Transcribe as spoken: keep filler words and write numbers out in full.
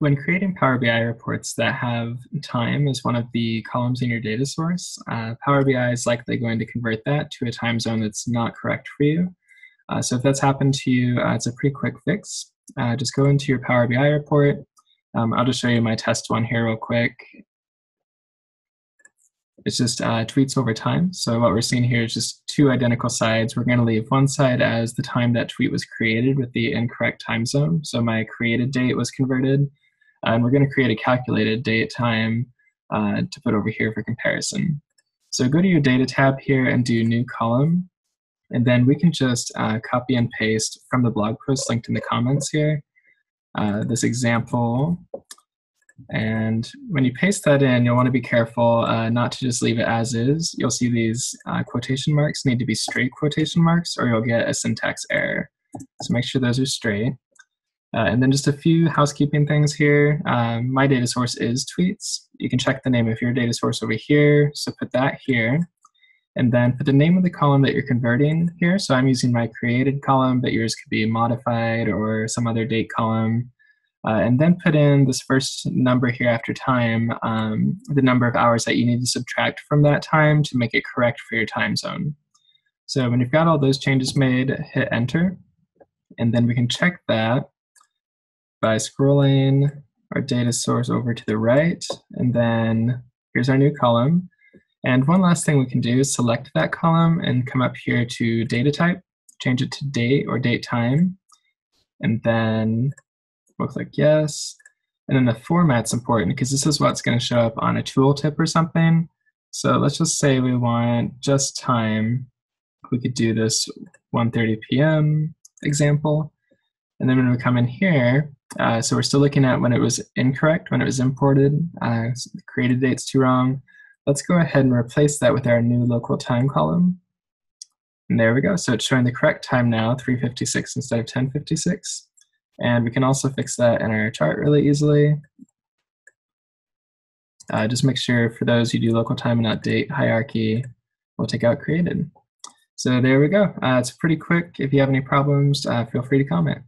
When creating Power B I reports that have time as one of the columns in your data source, uh, Power B I is likely going to convert that to a time zone that's not correct for you. Uh, so if that's happened to you, uh, it's a pretty quick fix. Uh, just go into your Power B I report. Um, I'll just show you my test one here real quick. It's just uh, tweets over time. So what we're seeing here is just two identical sides. We're going to leave one side as the time that tweet was created with the incorrect time zone. So my created date was converted. And we're going to create a calculated date time uh, to put over here for comparison. So go to your data tab here and do new column. And then we can just uh, copy and paste from the blog post linked in the comments here, uh, this example. And when you paste that in, you'll want to be careful uh, not to just leave it as is. You'll see these uh, quotation marks need to be straight quotation marks, or you'll get a syntax error. So make sure those are straight. Uh, and then just a few housekeeping things here. Um, my data source is tweets. You can check the name of your data source over here, so put that here. And then put the name of the column that you're converting here. So I'm using my created column, but yours could be modified or some other date column. Uh, and then put in this first number here after time, um, the number of hours that you need to subtract from that time to make it correct for your time zone. So when you've got all those changes made, hit enter. And then we can check that by scrolling our data source over to the right, and then here's our new column. And one last thing we can do is select that column and come up here to data type, change it to date or date time, and then we'll click yes. And then the format's important because this is what's going to show up on a tooltip or something. So let's just say we want just time. We could do this one thirty p m example. And then when we come in here, Uh, so we're still looking at when it was incorrect, when it was imported, uh, created date's too wrong. Let's go ahead and replace that with our new local time column. And there we go. So it's showing the correct time now, three fifty-six instead of ten fifty-six. And we can also fix that in our chart really easily. Uh, just make sure for those who do local time and not date hierarchy, we'll take out created. So there we go. Uh, it's pretty quick. If you have any problems, uh, feel free to comment.